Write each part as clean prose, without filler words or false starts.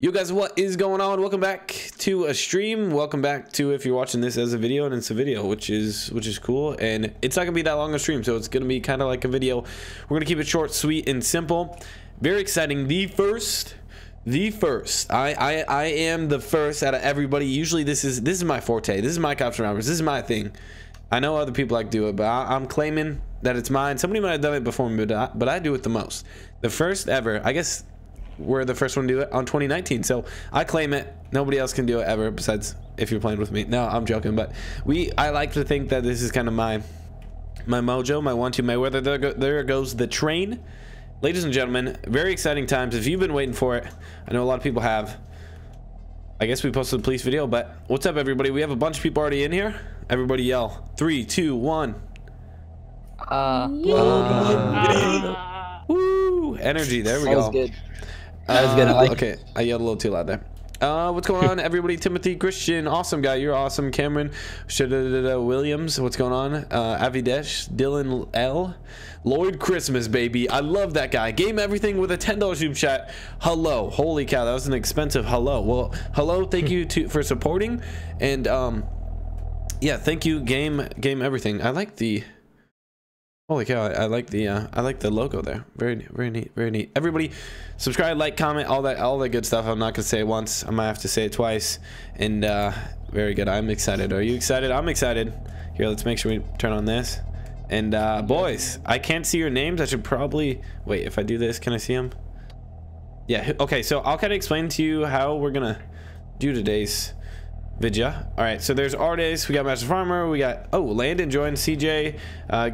Yo guys, what is going on? Welcome back to a stream. Welcome back to, if you're watching this as a video, and it's a video, which is cool, and it's not gonna be that long a stream, so it's gonna be kind of like a video. We're gonna keep it short, sweet, and simple. Very exciting. The first I am the first out of everybody. Usually this is my forte, this is my cops and robbers, this is my thing. I know other people like do it, but I'm claiming that it's mine. Somebody might have done it before me, but I do it the most. The first ever, I guess. We're the first one to do it on 2019, so I claim it. Nobody else can do it ever, besides if you're playing with me. No, I'm joking, but I like to think that this is kind of my mojo, my one-two, my weather. There goes the train, ladies and gentlemen. Very exciting times. If you've been waiting for it, I know a lot of people have. I guess we posted the police video, but what's up, everybody? We have a bunch of people already in here. Everybody yell 3, 2, 1. Woo! Energy. There we go. Sounds good. That was good. I like okay, it. I yelled a little too loud there. What's going on, everybody? Timothy, Christian, awesome guy, you're awesome. Cameron, Williams, what's going on? Avidesh, Dylan L, Lloyd Christmas, baby. I love that guy. Game everything with a $10 Zoom chat. Hello, holy cow, that was an expensive hello. Well, hello, thank you for supporting, and yeah, thank you, game everything. I like the. Holy cow, I like the logo there. Very neat, very neat. Everybody, subscribe, like, comment, all that good stuff. I'm not gonna say it once, I might have to say it twice. And very good, I'm excited. Are you excited? I'm excited. Here, let's make sure we turn on this. And boys, I can't see your names. I should probably, wait, if I do this, can I see them? Yeah, okay, so I'll kind of explain to you how we're gonna do today's Vidya. All right, so there's Artis, we got Master Farmer, we got, oh, Landon joined, CJ,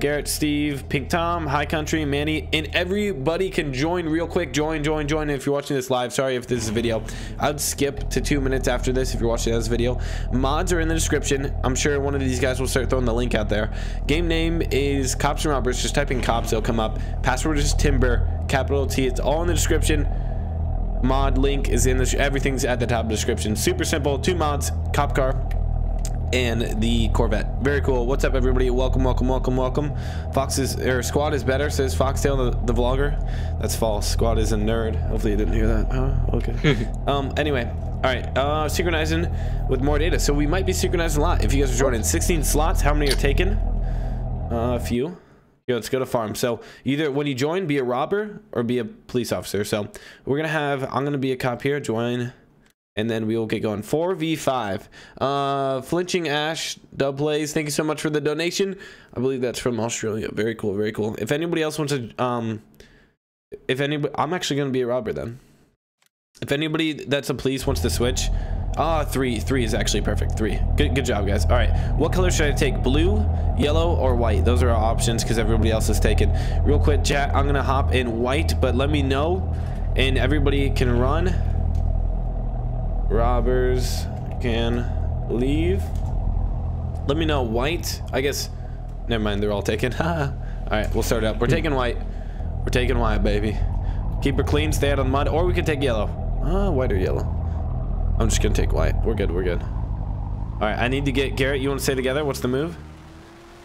Garrett, Steve, Pink Tom, High Country, Manny, and everybody can join real quick. Join. If you're watching this live, sorry if this is a video, I'd skip to 2 minutes after this if you're watching this video. Mods are in the description. I'm sure one of these guys will start throwing the link out there. Game name is Cops and Robbers. Just type in Cops, it'll come up. Password is Timber, capital T. It's all in the description. Mod link is in this, everything's at the top of the description. Super simple. 2 mods, cop car and the Corvette. Very cool. What's up, everybody? Welcome. Fox's or Squad is better, says Foxtail the vlogger. That's false. Squad is a nerd. Hopefully you didn't hear that. Huh? Okay. Anyway, all right, synchronizing with more data, so we might be synchronizing a lot if you guys are joining. 16 slots. How many are taken? A few. Yo, let's go to farm. So either when you join, be a robber or be a police officer. So we're gonna have, I'm gonna be a cop here, join, and then we will get going. 4v5. Flinching Ash, Dub Plays, thank you so much for the donation. I believe that's from Australia. Very cool, very cool. If anybody else wants to if anybody, I'm actually gonna be a robber then. If anybody that's a police wants to switch, three is actually perfect. 3. Good job, guys. All right, what color should I take? Blue, yellow, or white? Those are our options because everybody else is taken. Real quick, chat, I'm gonna hop in white, but let me know, and everybody can run. Robbers can leave. Let me know white. I guess, never mind, they're all taken. All right, we'll start up. We're taking white. We're taking white, baby. Keep her clean, stay out of the mud, or we could take yellow. White or yellow. I'm just gonna take white. We're good. All right, I need to get Garrett. You want to stay together? What's the move?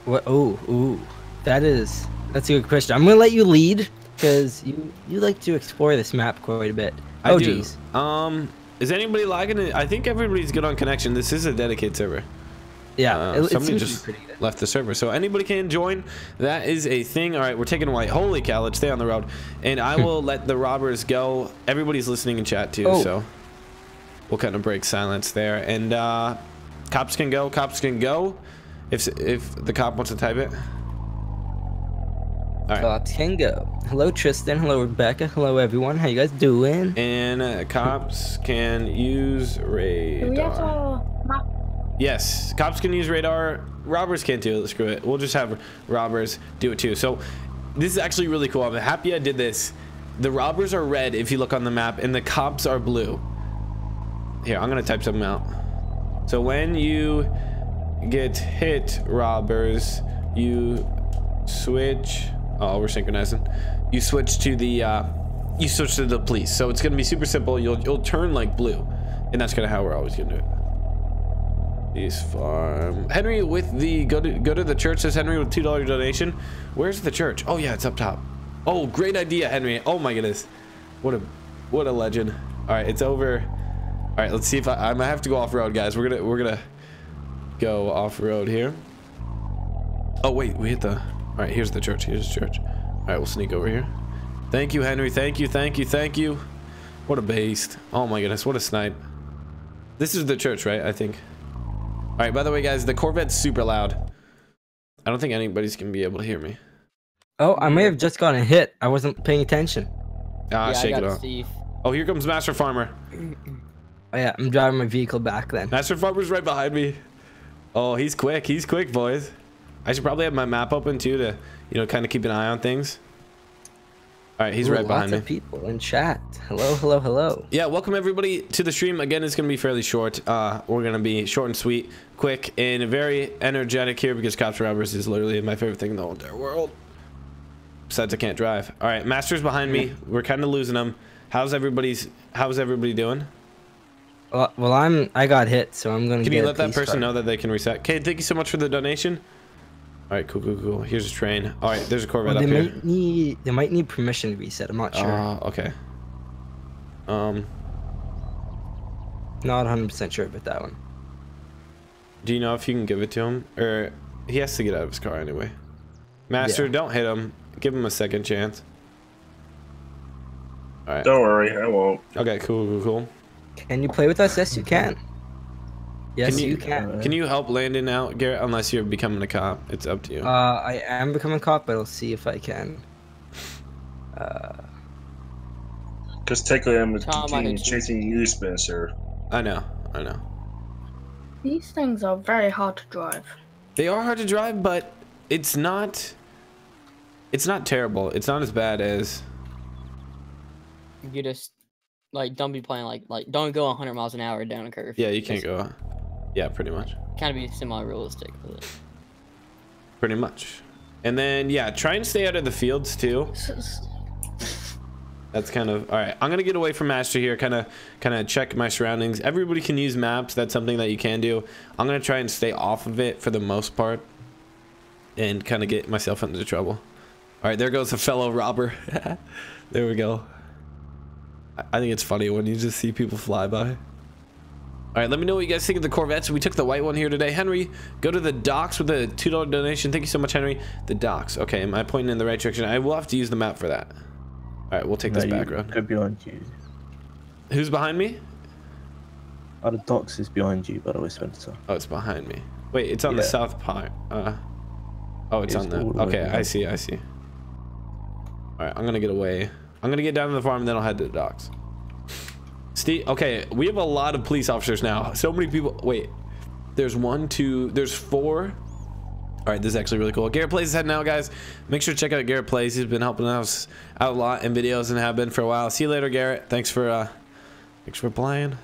What? Oh, ooh, that's a good question. I'm gonna let you lead because you like to explore this map quite a bit. I do. Geez. Is anybody lagging? I think everybody's good on connection. This is a dedicated server. Yeah, somebody just left the server, so anybody can join. That is a thing. All right, we're taking white. Holy cow! Let's stay on the road, and I will let the robbers go. Everybody's listening in chat too, so. We'll kind of break silence there, and cops can go. Cops can go. If the cop wants to type it. All right. Cops can go. Hello, Tristan. Hello, Rebecca. Hello, everyone. How you guys doing? And cops can use radar. Do we have to map? Yes, cops can use radar. Robbers can't do it. Screw it. We'll just have robbers do it too. So this is actually really cool. I'm happy I did this. The robbers are red if you look on the map, and the cops are blue. Here, I'm gonna type something out. So when you get hit, robbers, you switch. Oh, we're synchronizing. You switch to the police. So it's gonna be super simple. You'll turn like blue, and that's kind of how we're always gonna do it. East Farm. Henry with the go to the church, says Henry with $2 donation. Where's the church? Oh yeah, it's up top. Oh, great idea, Henry. Oh my goodness, what a legend. All right, it's over. All right, let's see if I might have to go off road, guys. We're gonna go off road here. Oh wait, we hit the. All right, here's the church. Here's the church. All right, we'll sneak over here. Thank you, Henry. Thank you. Thank you. Thank you. What a beast. Oh my goodness, what a snipe. This is the church, right? I think. All right. By the way, guys, the Corvette's super loud. I don't think anybody's gonna be able to hear me. Oh, I may have just gotten hit. I wasn't paying attention. Ah, yeah, shake it off. Oh, here comes Master Farmer. Oh, yeah, I'm driving my vehicle back then. Master Farmer's right behind me. Oh, he's quick. He's quick, boys. I should probably have my map open, too, to, you know, kind of keep an eye on things. All right, he's right behind me. Lots of people in chat. Hello, hello, hello. Yeah, welcome, everybody, to the stream. Again, it's going to be fairly short. We're going to be short and sweet, quick, and very energetic here because cops and robbers is literally my favorite thing in the whole entire world. Besides, I can't drive. All right, Master's behind me. We're kind of losing him. How's everybody doing? Well, I got hit, so I'm gonna. Can you let that person know that they can reset? Okay, thank you so much for the donation. All right, cool, cool, cool. Here's a train. All right, there's a Corvette up here. They might need permission to reset. I'm not sure. Oh, okay. Not 100% sure about that one. Do you know if you can give it to him, or he has to get out of his car anyway? Master, yeah. Don't hit him. Give him a second chance. All right. Don't worry, I won't. Okay, cool, cool, cool. Can you play with us? Yes, you can. Yes, you can. Can you help Landon out, Garrett? Unless you're becoming a cop, it's up to you. I am becoming a cop, but I'll see if I can. Because technically, I'm chasing you, Spencer. I know, I know. These things are very hard to drive. They are hard to drive, but it's not. It's not terrible. It's not as bad as. You just like don't be playing like don't go 100 miles an hour down a curve. Yeah, you can't go. Yeah, pretty much. Kind of be semi-realistic with it. Pretty much. And then yeah, try and stay out of the fields too. That's kind of all right. I'm gonna get away from Master here. Kind of check my surroundings. Everybody can use maps. That's something that you can do. I'm gonna try and stay off of it for the most part, and kind of get myself into trouble. All right, there goes a fellow robber. There we go. I think it's funny when you just see people fly by. All right, let me know what you guys think of the Corvettes. We took the white one here today. Henry, go to the docks with a $2 donation. Thank you so much, Henry. The docks. Okay, am I pointing in the right direction? I will have to use the map for that. All right, we'll take this back road. Could be on you. Who's behind me? Oh, the docks is behind you, by the way, Spencer. Oh, it's behind me. Wait, it's on the south part. Oh, it's on the... Okay, I see, I see. All right, I'm going to get away. I'm going to get down to the farm, and then I'll head to the docks. Steve, okay, we have a lot of police officers now. So many people. Wait, there's one, two, there's four. All right, this is actually really cool. Garrett Plays is heading out, guys. Make sure to check out Garrett Plays. He's been helping us out a lot in videos and have been for a while. See you later, Garrett. Thanks for playing.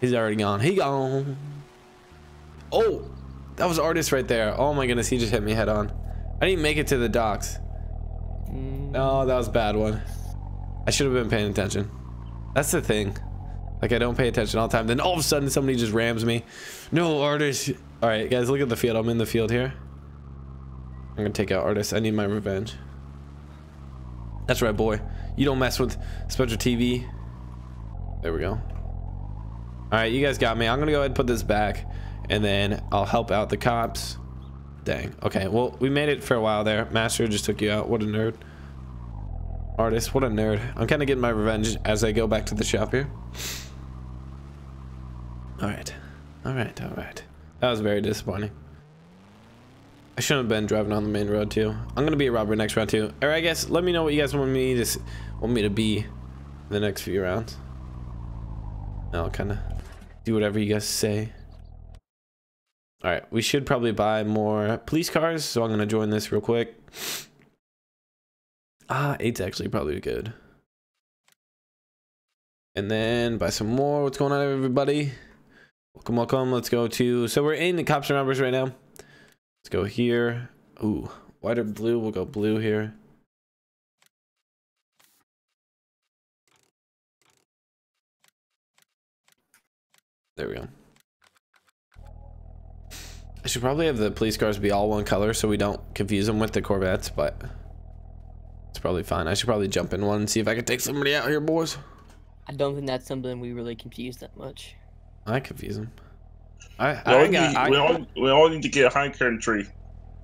He's already gone. He gone. Oh, that was Artis right there. Oh, my goodness, he just hit me head on. I didn't make it to the docks. No, that was a bad one. I should have been paying attention. That's the thing. Like, I don't pay attention all the time. Then all of a sudden, somebody just rams me. No, Artis. All right, guys, look at the field. I'm in the field here. I'm going to take out Artis. I need my revenge. That's right, boy. You don't mess with Spencer TV. There we go. All right, you guys got me. I'm going to go ahead and put this back, and then I'll help out the cops. Dang. Okay, well, we made it for a while there. Master just took you out. What a nerd. Artist, what a nerd. I'm kind of getting my revenge as I go back to the shop here. Alright. Alright, alright. That was very disappointing. I shouldn't have been driving on the main road, too. I'm going to be a robber next round, too. Or I guess, let me know what you guys want me to be in the next few rounds. I'll kind of do whatever you guys say. Alright, we should probably buy more police cars, so I'm going to join this real quick. Ah, 8's actually probably good. And then buy some more. What's going on, everybody? Welcome, welcome. Let's go to... So we're in the cops and robbers right now. Let's go here. Ooh, white or blue? We'll go blue here. There we go. I should probably have the police cars be all one color so we don't confuse them with the Corvettes, but... It's probably fine. I should probably jump in one and see if I can take somebody out here, boys. I don't think that's something we really confuse that much. I confuse them. We all need to get a high country.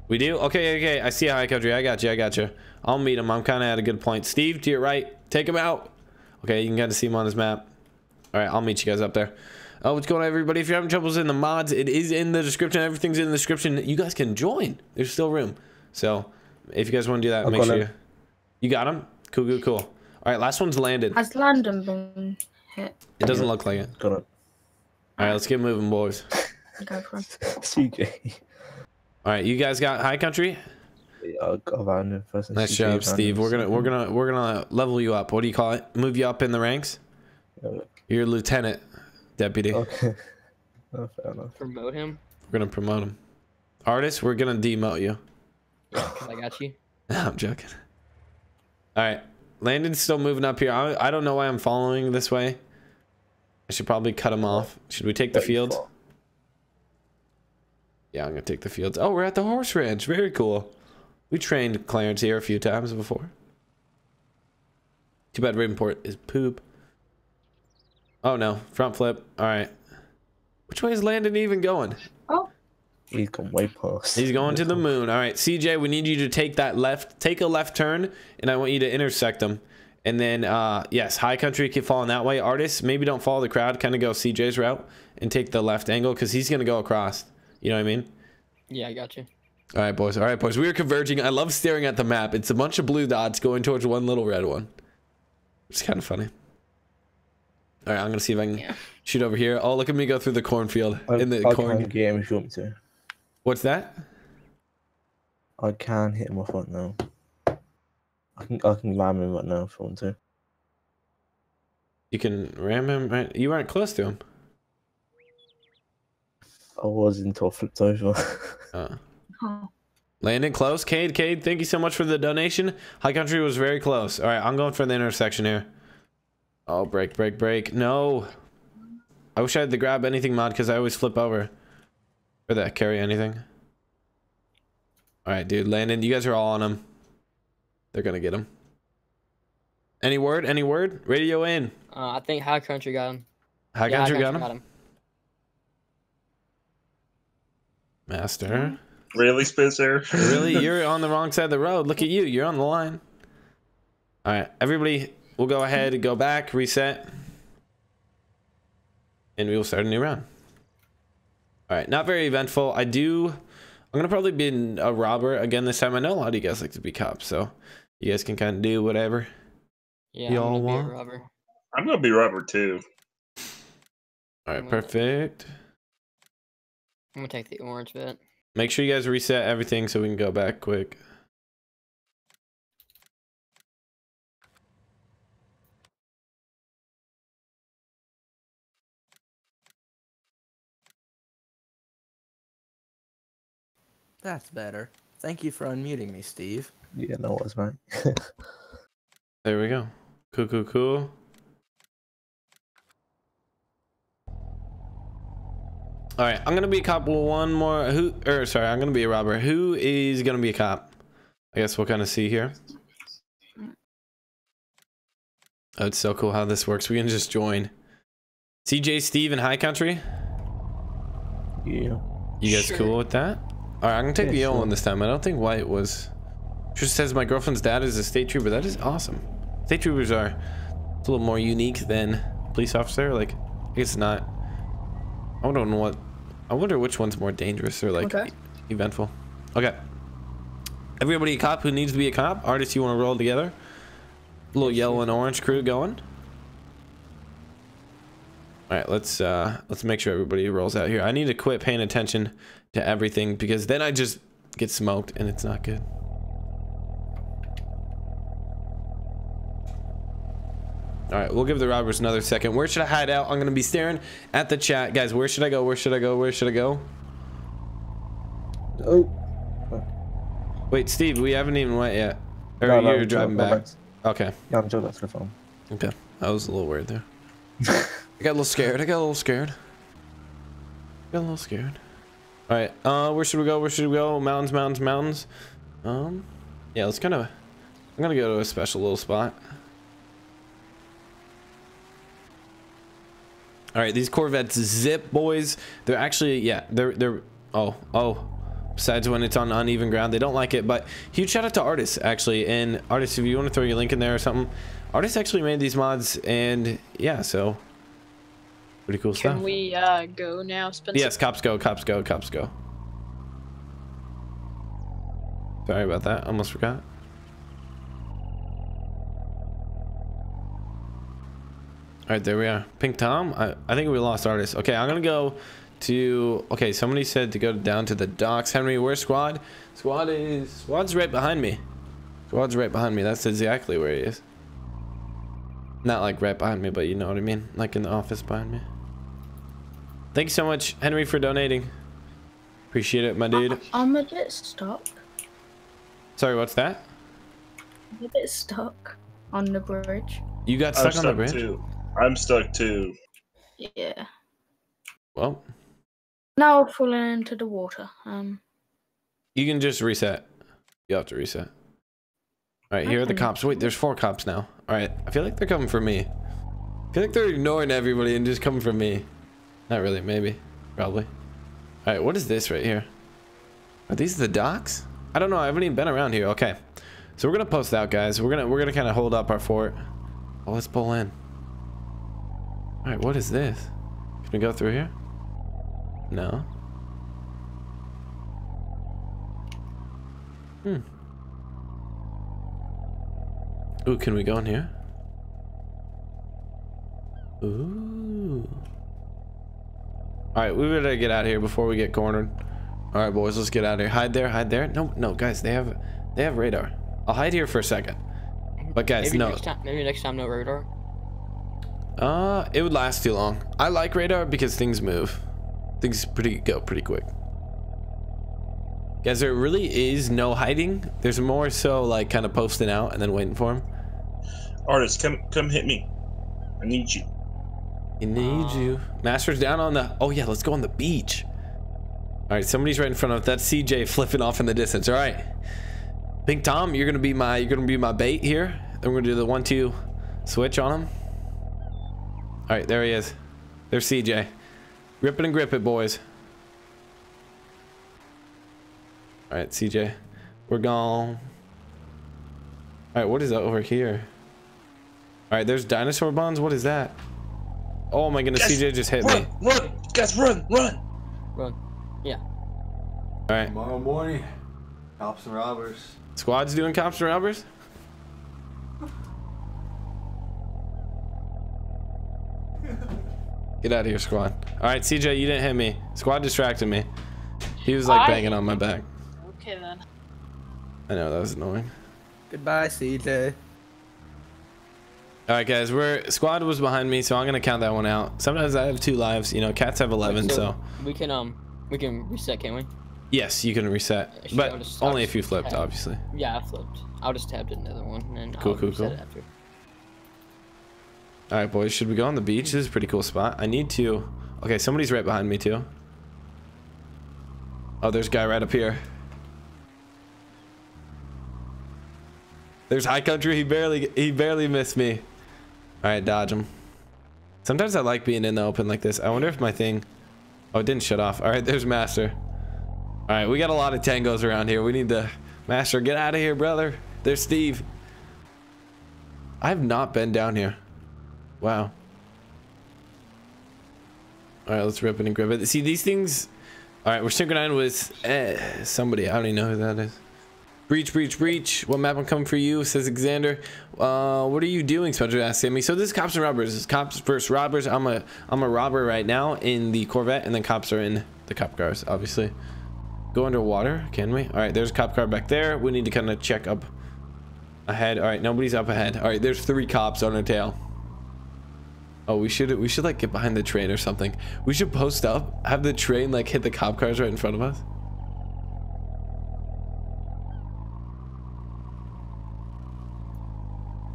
We do? Okay, okay. I see a high country. I got you. I got you. I'll meet him. I'm kind of at a good point. Steve, to your right. Take him out. Okay, you can kind of see him on his map. All right, I'll meet you guys up there. Oh, what's going on, everybody? If you're having troubles in the mods, it is in the description. Everything's in the description. You guys can join. There's still room. So if you guys want to do that, make sure you... You got him? Cool, cool, cool. All right, last one's landed. Has Landon been hit? It doesn't look like it. Got it. All right, let's get moving, boys. Go for him. CJ. All right, you guys got high country? Yeah, nice job, Steve. We're gonna level you up. What do you call it? Move you up in the ranks. You're lieutenant, deputy. Okay. No, fair enough. Promote him. We're gonna promote him. Artist, we're gonna demote you. I got you. I'm joking. All right, Landon's still moving up here. I don't know why I'm following this way. I should probably cut him off. Should we take the field? Yeah, I'm gonna take the fields. Oh, we're at the horse ranch. Very cool. We trained Clarence here a few times before. Too bad Ravenport is poop. Oh no, front flip. All right. Which way is Landon even going? Oh, he's going way past. He's going to the moon. All right, CJ, we need you to take that left. Take a left turn, and I want you to intersect them. And then, yes, high country can fall in that way. Artists, maybe don't follow the crowd. Kind of go CJ's route and take the left angle because he's gonna go across. You know what I mean? Yeah, I got you. All right, boys. All right, boys. We are converging. I love staring at the map. It's a bunch of blue dots going towards one little red one. It's kind of funny. All right, I'm going to see if I can shoot over here. Oh, look at me go through the cornfield. I'll if you want me to. What's that? I can hit him off right now. I can ram him right now if I want to. You can ram him? Right? You weren't close to him. I was until I flipped over. Landon, close. Cade, thank you so much for the donation. High country was very close. All right, I'm going for the intersection here. Oh, break. No. I wish I had the grab anything mod because I always flip over for that carry anything. All right, dude. Landon, you guys are all on him. They're going to get him. Any word? Any word? Radio in. I think high country got him. High country got him? Master. Really, Spencer? Really? You're on the wrong side of the road. Look at you. You're on the line. All right. Everybody, we'll go ahead and go back, reset. And we will start a new round. All right. Not very eventful. I'm going to probably be a robber again this time. I know a lot of you guys like to be cops, so you guys can kind of do whatever y'all want. I'm going to be a robber, too. All right. Perfect. I'm going to take the orange bit. Make sure you guys reset everything so we can go back quick. That's better. Thank you for unmuting me, Steve. Yeah, that was mine. There we go. Cool, cool, cool. All right, I'm gonna be a cop. One more. I'm gonna be a robber. Who is gonna be a cop? I guess we'll kind of see here. Oh, it's so cool how this works. We can just join. CJ, Steve, and High Country. Yeah. You guys cool with that? All right, I'm gonna take the yellow one this time. I don't think white was. Just says my girlfriend's dad is a state trooper. That is awesome. State troopers are a little more unique than police officer. Like, I guess not. I don't know what. I wonder which one's more dangerous or like eventful. Okay. Everybody a cop who needs to be a cop. Artists, you want to roll together? A little yellow and orange crew going. All right, let's make sure everybody rolls out here. I need to quit paying attention to everything because then I just get smoked and it's not good. All right, we'll give the robbers another second. Where should I hide out? I'm going to be staring at the chat. Guys, where should I go? Where should I go? Where should I go? Oh. Wait, Steve, we haven't even went yet. Or you're driving back. Okay. Yeah, I'm driving back to the phone. Okay. I was a little worried there. I got a little scared. All right. Where should we go? Mountains, mountains. Yeah, let's kind of... I'm going to go to a special little spot. All right, these Corvettes zip, boys. They're actually, yeah, they're oh. Besides when it's on uneven ground, they don't like it. But huge shout out to Artis, actually. And Artis, if you want to throw your link in there or something, Artis actually made these mods, and yeah, so pretty cool stuff. Can we go now, Spencer? Yes, cops go, cops go, cops go. Sorry about that. Almost forgot. All right, there we are. Pink Tom. I think we lost Artis. Okay, I'm gonna go to. Okay, somebody said to go down to the docks. Henry, where's Squad? Squad's right behind me. Squad's right behind me. That's exactly where he is. Not like right behind me, but you know what I mean, like in the office behind me. Thanks so much, Henry, for donating. Appreciate it, my dude. I'm a bit stuck. Sorry, what's that? I'm a bit stuck on the bridge. You got stuck on the bridge? Too. I'm stuck too. Yeah. Well. Now I'm falling into the water. You can just reset. You have to reset. All right, here are the cops. Wait, there's 4 cops now. All right, I feel like they're coming for me. I feel like they're ignoring everybody and just coming for me. Not really, maybe, probably. All right, what is this right here? Are these the docks? I don't know. I haven't even been around here. Okay, so we're gonna post out, guys. We're gonna kind of hold up our fort. Oh, let's pull in. All right, what is this? Can we go through here? No. Hmm. Ooh, can we go in here? Ooh. All right, we better get out of here before we get cornered. All right, boys, let's get out of here. Hide there, hide there. No, no, guys, they have radar. I'll hide here for a second. But guys, maybe no. Maybe next time, no radar. It would last too long. I like radar because things move. Things go pretty quick. Guys, there really is no hiding. There's more so like kind of posting out and then waiting for him. Artis, come hit me. I need you. I need you. Master's down on the. Oh yeah, let's go on the beach. All right, somebody's right in front of that's CJ flipping off in the distance. All right, Pink Tom, you're gonna be my bait here. Then we're gonna do the 1-2 switch on him. All right, there he is. There's CJ. Rip it and grip it, boys. All right, CJ, we're gone. All right, what is that over here? All right, there's dinosaur bones. What is that? Oh my goodness, guys, CJ just hit me. Run, guys, run. Yeah. All right. Tomorrow morning, cops and robbers. Squad's doing cops and robbers? Get out of here, Squad. All right, CJ, you didn't hit me. Squad distracted me. He was like banging on my back. Okay, then. I know, that was annoying. Goodbye, CJ. All right, guys, Squad was behind me, so I'm going to count that one out. Sometimes I have 2 lives. You know, cats have 11, so. We can reset, can't we? Yes, you can reset, but only if you flipped, obviously. Yeah, I flipped. I'll just tab to another one, and I'll reset it after. All right, boys, should we go on the beach? This is a pretty cool spot. I need to. Okay, somebody's right behind me, too. Oh, there's a guy right up here. There's high country. He barely missed me. All right, dodge him. Sometimes I like being in the open like this. I wonder if my thing. Oh, it didn't shut off. All right, there's Master. All right, we got a lot of tangos around here. We need to. Master, get out of here, brother. There's Steve. I have not been down here. Wow. All right, let's rip it and grip it. See, these things. All right, we're synchronized with somebody. I don't even know who that is. Breach, breach, breach. What map I'm coming for you, says Xander. What are you doing, Spencer asked Sammy. So this is cops and robbers. This is cops versus robbers. I'm a robber right now in the Corvette, and then cops are in the cop cars, obviously. Go underwater, can we? All right, there's a cop car back there. We need to kind of check up ahead. All right, nobody's up ahead. All right, there's 3 cops on our tail. Oh, we should like get behind the train or something. We should post up, have the train like hit the cop cars right in front of us.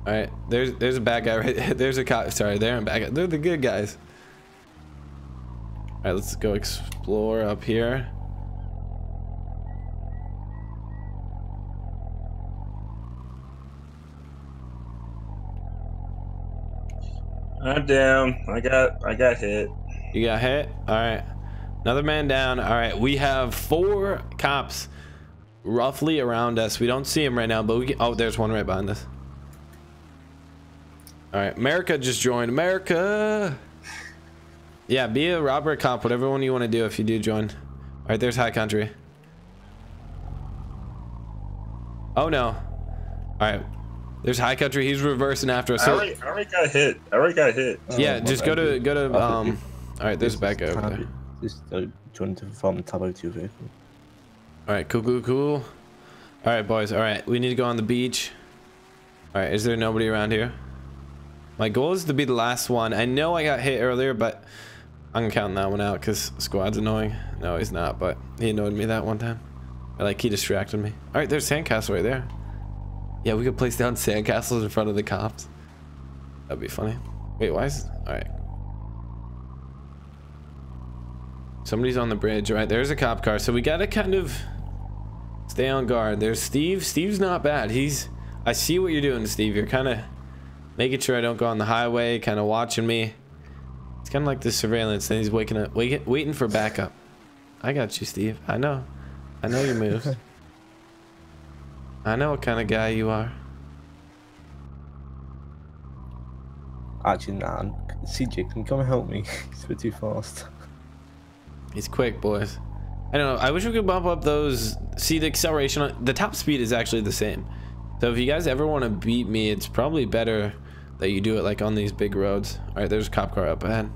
All right, there's a bad guy right there. There's a cop. Sorry, they're a bad guy. They're the good guys. All right, let's go explore up here. I'm down. I got hit. You got hit? All right. Another man down. All right. We have 4 cops roughly around us. We don't see them right now, but we get, oh, there's one right behind us. All right. America just joined. America. Yeah, be a robber, cop, whatever one you want to do if you do join. All right. There's High Country. Oh, no. All right. There's High Country. He's reversing after us. So I already got hit. Yeah, just go to. All right, there's Becca over there. Just join to perform the Tableau 2 vehicle. All right, cool. All right, boys. All right, we need to go on the beach. All right, is there nobody around here? My goal is to be the last one. I know I got hit earlier, but I'm gonna count that one out because Squad's annoying. No, he's not, but he annoyed me that one time. Or, like, he distracted me. All right, there's Sandcastle right there. Yeah, we could place down sandcastles in front of the cops. That'd be funny. Wait, why is... All right. Somebody's on the bridge. All right, there's a cop car. So we got to kind of stay on guard. There's Steve. Steve's not bad. He's... I see what you're doing, Steve. You're kind of making sure I don't go on the highway, kind of watching me. It's kind of like this surveillance thing. He's waking up, waiting for backup. I got you, Steve. I know your moves. I know what kind of guy you are. Actually, nah. CJ, can you come and help me? He's a bit too fast. He's quick, boys. I don't know. I wish we could bump up those. See, the acceleration, the top speed is actually the same. So if you guys ever want to beat me, it's probably better that you do it like on these big roads. All right, there's a cop car up ahead.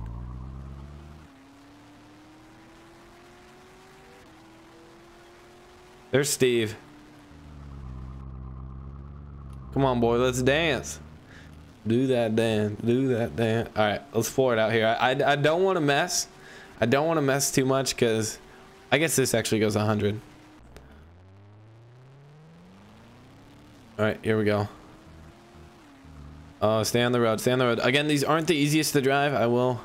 There's Steve. Come on, boy, let's dance. Do that dance, do that dance. All right, let's floor it out here. I don't want to mess. I don't want to mess too much because I guess this actually goes 100. All right, here we go. Oh, stay on the road, stay on the road. Again, these aren't the easiest to drive. I will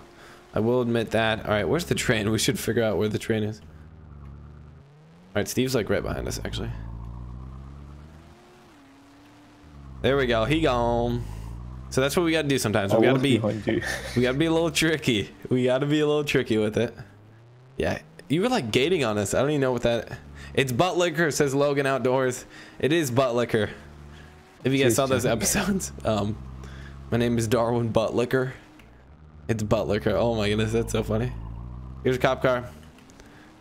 admit that. All right, where's the train? We should figure out where the train is. All right, Steve's like right behind us, actually. There we go. He gone. So that's what we gotta do sometimes. We gotta be, a little tricky. We gotta be a little tricky with it. Yeah, you were like gating on us. I don't even know what that. It's butt liquor, says Logan Outdoors. It is butt liquor. If you guys saw those episodes, my name is Darwin Butt Liquor. It's butt liquor. Oh my goodness, that's so funny. Here's a cop car.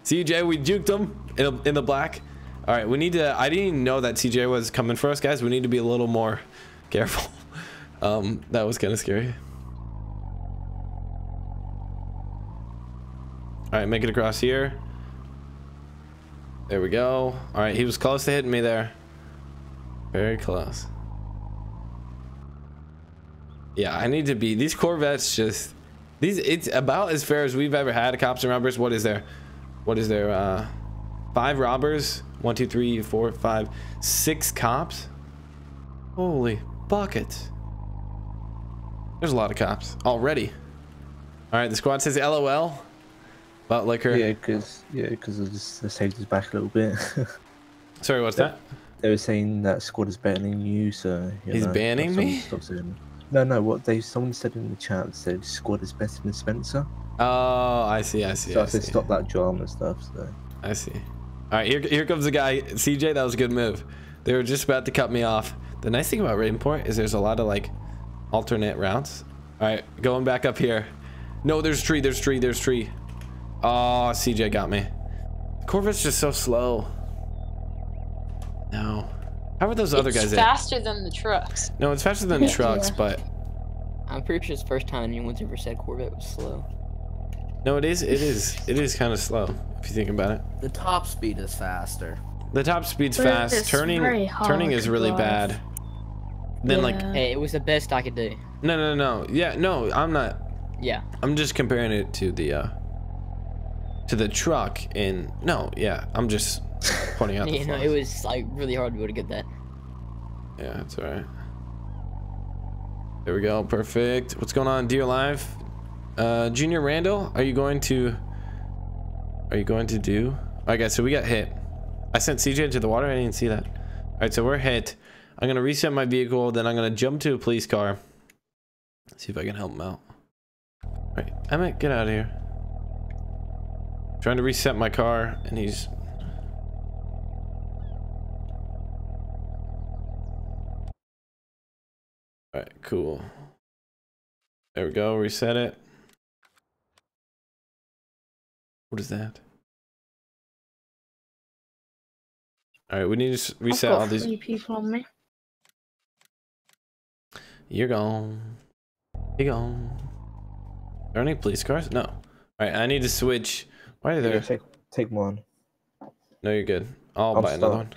CJ, we juked him in the black. All right, we need to, I didn't even know that CJ was coming for us, guys. We need to be a little more careful. That was kind of scary. All right, make it across here. There we go. All right, he was close to hitting me there. Very close. Yeah, I need to be, these Corvettes just, these, it's about as fair as we've ever had, cops and robbers. What is there? What is there? 5 robbers, 6 cops. Holy buckets. There's a lot of cops already. All right, the squad says LOL. Butt liquor. Yeah, because the safety's back a little bit. Sorry, what's that? They were saying that squad is banning you, so you he's know, banning me. No, what they someone said in the chat said squad is better than Spencer. Oh, I see. So I said stop that drama and stuff. So I see. All right, here comes the guy. CJ, that was a good move. They were just about to cut me off. The nice thing about Ravenport is there's a lot of, like, alternate routes. All right, going back up here. No, there's tree. Oh, CJ got me. Corvette's just so slow. No. How are those other guys? It's faster than the trucks. No, it's faster than trucks, but... I'm pretty sure it's the first time anyone's ever said Corvette was slow. No, it is kind of slow if you think about it. The top speed is faster. The top speed's fast. Turning is really bad. Then like, hey, it was the best I could do. No. Yeah, no, I'm not. Yeah. I'm just comparing it to the truck and no, yeah, I'm just pointing out. Yeah, no, it was like really hard to be able to get that. Yeah, that's all right. There we go, perfect. What's going on, Dear Live? Junior Randall, are you going to do? Alright guys, so we got hit. I sent CJ into the water, I didn't see that. Alright, so we're hit. I'm gonna reset my vehicle, then I'm gonna jump to a police car. Let's see if I can help him out. Emmett, get out of here. I'm trying to reset my car, and he's... Alright, cool. There we go, reset it. What is that? Alright, we need to reset all these. Three people on me. You're gone. You're gone. Are there any police cars? No. Alright, I need to switch. Why are there? Take one. No, you're good. I'll buy another one.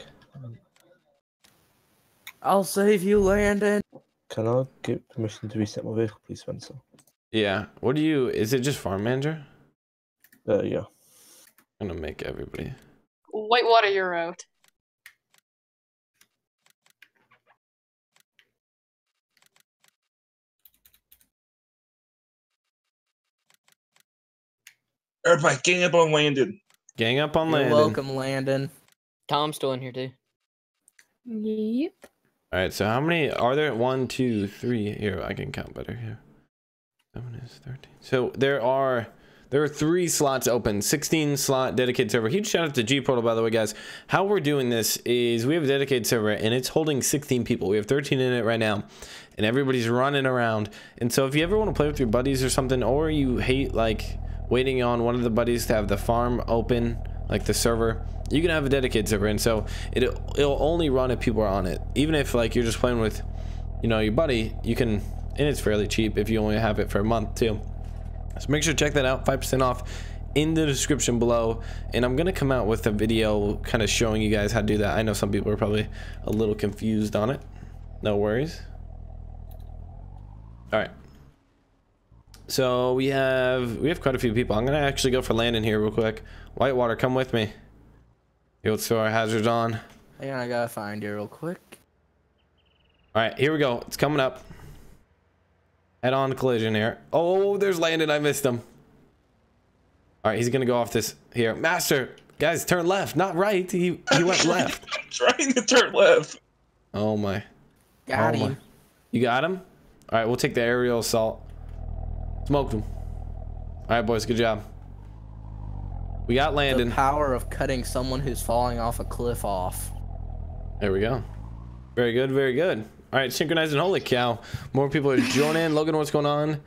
I'll save you, Landon. Can I get permission to reset my vehicle, please, Spencer? Yeah. What do you... Is it just Farm Manager? Yeah. I'm gonna make everybody... Whitewater, you're out. Everybody, gang up on Landon. Gang up on Landon. Welcome, Landon. Tom's still in here, too. Yep. Alright, so how many are there? 1, 2, 3. Here, I can count better here. 7 is 13. So there are 3 slots open, 16 slot dedicated server. Huge shout out to G-Portal, by the way, guys. How we're doing this is we have a dedicated server, and it's holding 16 people. We have 13 in it right now, and everybody's running around. And so if you ever want to play with your buddies or something, or you hate, like, waiting on one of the buddies to have the farm open, like the server, you can have a dedicated server. And so it'll only run if people are on it. Even if, like, you're just playing with, you know, your buddy, you can, and it's fairly cheap if you only have it for a month, too. So make sure to check that out. 5% off in the description below. And I'm going to come out with a video kind of showing you guys how to do that. I know some people are probably a little confused on it. No worries. All right. So we have quite a few people. I'm going to actually go for Landon here real quick. Whitewater, come with me. Yo, let's throw our hazards on. Yeah, I got to find you real quick. All right, here we go. It's coming up. Head-on collision here. Oh, there's Landon. I missed him. All right, he's going to go off this here. Master, guys, turn left, not right. He went left. Trying to turn left. Oh, my. Got him. You got him? All right, we'll take the aerial assault. Smoked him. All right, boys, good job. We got Landon. The power of cutting someone who's falling off a cliff off. There we go. Very good, very good. All right, synchronizing. Holy cow. More people are joining. Logan, what's going on?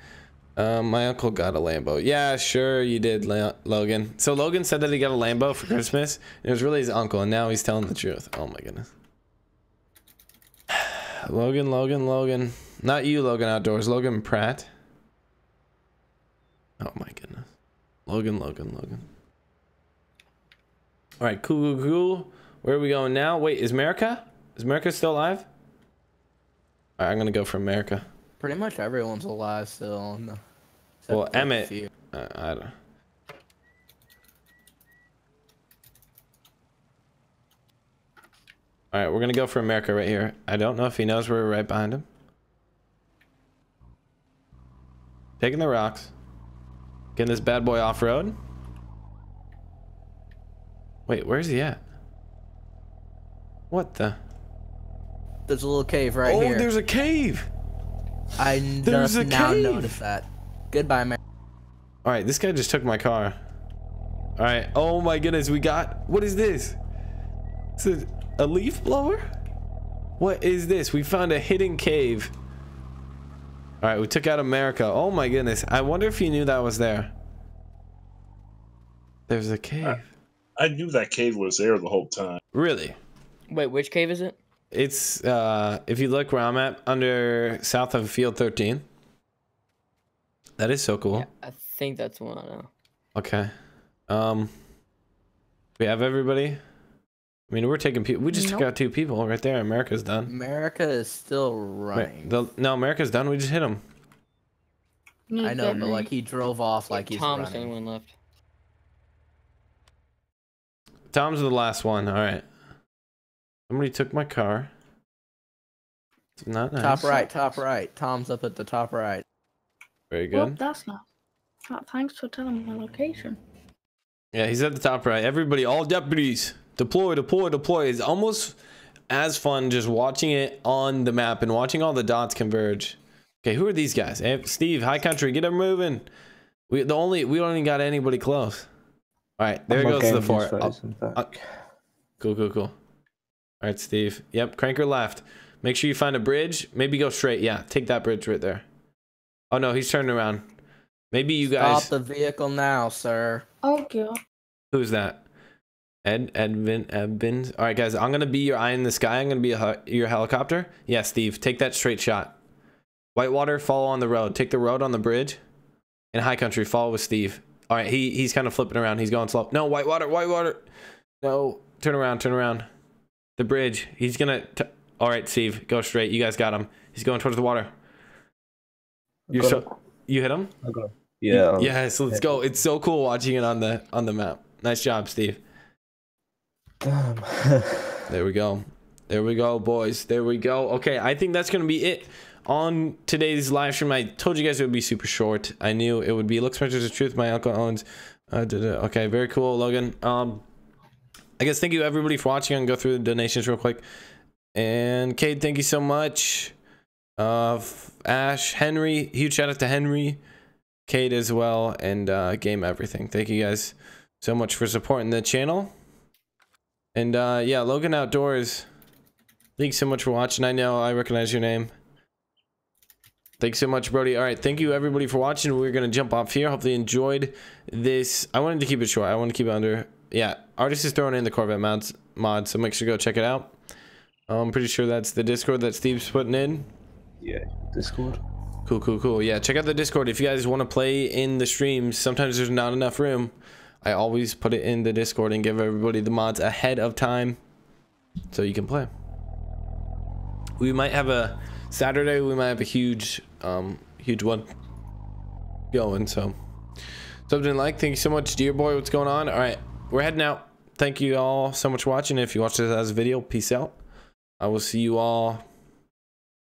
My uncle got a Lambo. Yeah, sure you did, Logan. So Logan said that he got a Lambo for Christmas. And it was really his uncle, and now he's telling the truth. Oh, my goodness. Logan, Logan, Logan. Not you, Logan Outdoors. Logan Pratt. Oh, my goodness. Logan, Logan, Logan. All right, cool, cool, cool. Where are we going now? Wait, is America? Is America still alive? All right, I'm gonna go for America. Pretty much everyone's alive still. On the, well, Emmett. I don't. All right, we're gonna go for America right here. I don't know if he knows we're right behind him. Taking the rocks. Getting this bad boy off road. Wait, where's he at? What the? There's a little cave right here. Oh, there's a cave. I now notice that. Goodbye, man. All right, this guy just took my car. All right. Oh my goodness, we got. What is this? Is it a leaf blower? What is this? We found a hidden cave. All right, we took out America. Oh my goodness. I wonder if you knew that was there. There's a cave. I knew that cave was there the whole time. Really? Wait, which cave is it? It's, if you look where I'm at, under south of Field 13. That is so cool. Yeah, I think that's the one I know. Okay. We have everybody. I mean, we're taking people. We just took out 2 people right there. America's done. America is still running. No, America's done. We just hit him. I know, but, like, he drove off like he's running. Tom's the only one left. Tom's the last one. All right. Somebody took my car. It's not nice. Top right, top right. Tom's up at the top right. Very good. Well, that's not. Thanks for telling my location. Yeah, he's at the top right. Everybody, all deputies, deploy, deploy, deploy. It's almost as fun just watching it on the map and watching all the dots converge. Okay, who are these guys? Hey, Steve, High Country, get them moving. We only got anybody close. All right, there goes the four. Cool, cool, cool. All right, Steve. Yep, cranker left. Make sure you find a bridge. Maybe go straight. Yeah, take that bridge right there. Oh no, he's turning around. Maybe you guys stop the vehicle now, sir. Okay. Who's that? Edvin. All right, guys. I'm gonna be your eye in the sky. I'm gonna be your helicopter. Yeah, Steve. Take that straight shot. Whitewater, follow on the road. Take the road on the bridge. In high country, follow with Steve. All right, he's kind of flipping around. He's going slow. No, Whitewater, Whitewater. No, turn around, turn around. The bridge. He's gonna. All right, Steve, go straight. You guys got him. He's going towards the water. You hit him? Okay. Yeah. Yes, let's go. It's so cool watching it on the map. Nice job, Steve. Damn. There we go. There we go, boys. There we go. Okay, I think that's gonna be it on today's live stream. I told you guys it would be super short. I knew it would be. Look, Spencer's the truth. My uncle owns. Okay, very cool, Logan. I guess thank you everybody for watching. I'm gonna go through the donations real quick. And Cade, thank you so much. Ash, Henry, huge shout out to Henry, Cade as well, and Game Everything. Thank you guys so much for supporting the channel. And yeah, Logan Outdoors, thanks so much for watching. I know I recognize your name. Thanks so much, Brody. All right, thank you everybody for watching. We're gonna jump off here. Hopefully you enjoyed this. I wanted to keep it short. I want to keep it under. Yeah, Artis is throwing in the Corvette mods so make sure to go check it out. I'm pretty sure that's the Discord that Steve's putting in. Yeah, Discord. Cool, cool, cool. Yeah, check out the Discord if you guys want to play in the streams. Sometimes there's not enough room. I always put it in the Discord and give everybody the mods ahead of time so you can play. We might have a Saturday, we might have a huge huge one going, so something like. Thank you so much, dear boy. What's going on? All right, we're heading out. Thank you all so much for watching. If you watch this as a video, peace out. I will see you all